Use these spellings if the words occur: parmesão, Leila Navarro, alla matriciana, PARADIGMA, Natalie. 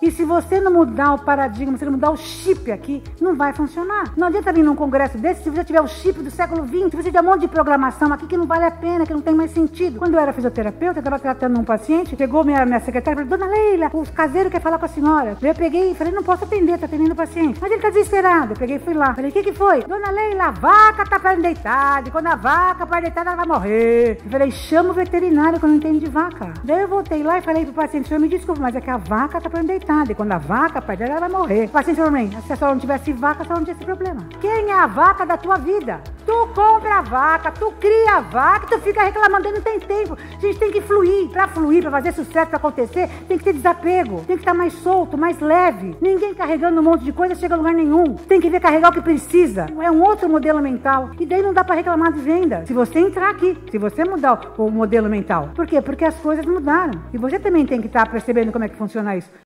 E se você não mudar o paradigma, se não mudar o chip aqui, não vai funcionar. Não adianta vir num congresso desse se você tiver o chip do século XX, se você tiver um monte de programação aqui que não vale a pena, que não tem mais sentido. Quando eu era fisioterapeuta, eu estava tratando um paciente, chegou minha secretária e falou: Dona Leila, o caseiro quer falar com a senhora. Eu peguei e falei: não posso atender, tá atendendo o paciente. Mas ele tá desesperado. Eu peguei e fui lá. Falei: o que que foi? Dona Leila, a vaca tá para deitar. E quando a vaca para deitar, ela vai morrer. Eu falei: chama o veterinário que eu não entendo de vaca. Daí eu voltei lá e falei pro paciente: senhor, me desculpe, mas é que a vaca tá para deitar. E quando a vaca perder, ela vai morrer. O paciente falou: se a senhora não tivesse vaca, a senhora não tinha esse problema. Quem é a vaca da tua vida? Tu compra a vaca, tu cria a vaca, tu fica reclamando, não tem tempo. A gente tem que fluir, pra fazer sucesso, pra acontecer, tem que ter desapego. Tem que estar mais solto, mais leve. Ninguém carregando um monte de coisa chega a lugar nenhum. Tem que ver carregar o que precisa. É um outro modelo mental. E daí não dá pra reclamar de venda. Se você entrar aqui, se você mudar o modelo mental. Por quê? Porque as coisas mudaram. E você também tem que estar percebendo como é que funciona isso.